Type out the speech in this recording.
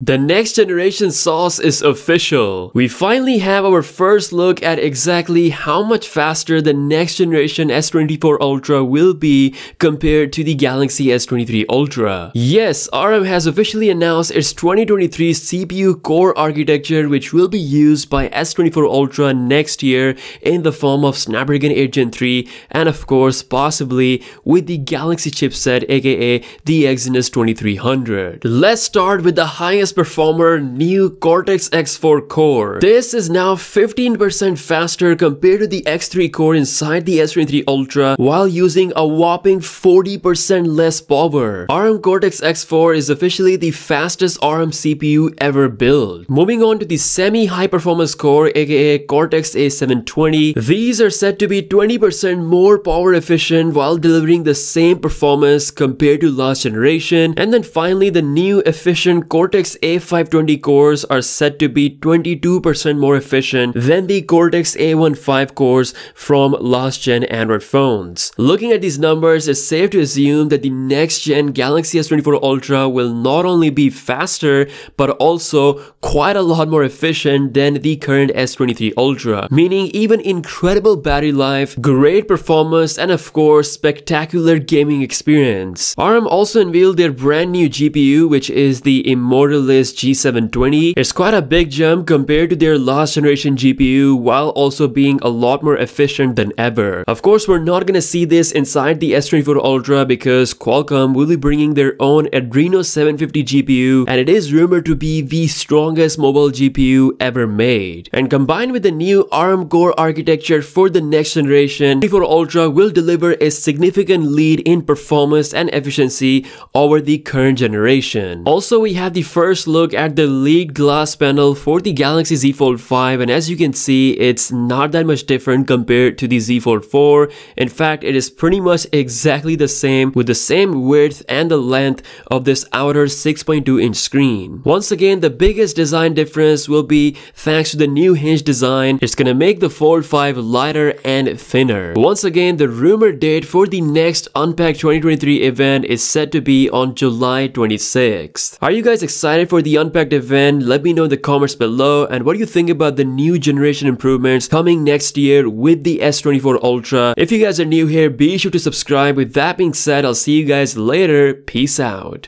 The next generation sauce is official. We finally have our first look at exactly how much faster the next generation S24 Ultra will be compared to the Galaxy S23 Ultra. Yes, ARM has officially announced its 2023 CPU core architecture, which will be used by S24 Ultra next year in the form of Snapdragon 8 Gen 3 and of course possibly with the Galaxy chipset aka the Exynos 2300. Let's start with the highest performer new Cortex X4 core. This is now 15% faster compared to the X3 core inside the S23 Ultra while using a whopping 40% less power. ARM Cortex X4 is officially the fastest ARM CPU ever built. Moving on to the semi-high performance core aka Cortex A720, these are said to be 20% more power efficient while delivering the same performance compared to last generation. And then finally, the new efficient Cortex A520 cores are said to be 22% more efficient than the Cortex A15 cores from last gen Android phones. Looking at these numbers, it's safe to assume that the next gen Galaxy S24 Ultra will not only be faster but also quite a lot more efficient than the current S23 Ultra, meaning even incredible battery life, great performance, and of course spectacular gaming experience. ARM also unveiled their brand new GPU, which is the Immortal G720. It's quite a big jump compared to their last generation GPU while also being a lot more efficient than ever. Of course, we're not gonna see this inside the S24 Ultra because Qualcomm will be bringing their own Adreno 750 GPU, and it is rumored to be the strongest mobile GPU ever made. And combined with the new ARM core architecture for the next generation, S24 Ultra will deliver a significant lead in performance and efficiency over the current generation. Also, we have the first look at the leaked glass panel for the Galaxy Z Fold 5, and as you can see, it's not that much different compared to the Z Fold 4. In fact, it is pretty much exactly the same with the same width and the length of this outer 6.2 inch screen. Once again, the biggest design difference will be thanks to the new hinge design. It's gonna make the Fold 5 lighter and thinner. Once again, the rumored date for the next Unpack 2023 event is said to be on July 26th. Are you guys excited for the Unpacked event? Let me know in the comments below, and what do you think about the new generation improvements coming next year with the S24 Ultra. If you guys are new here, be sure to subscribe. With that being said, I'll see you guys later. Peace out.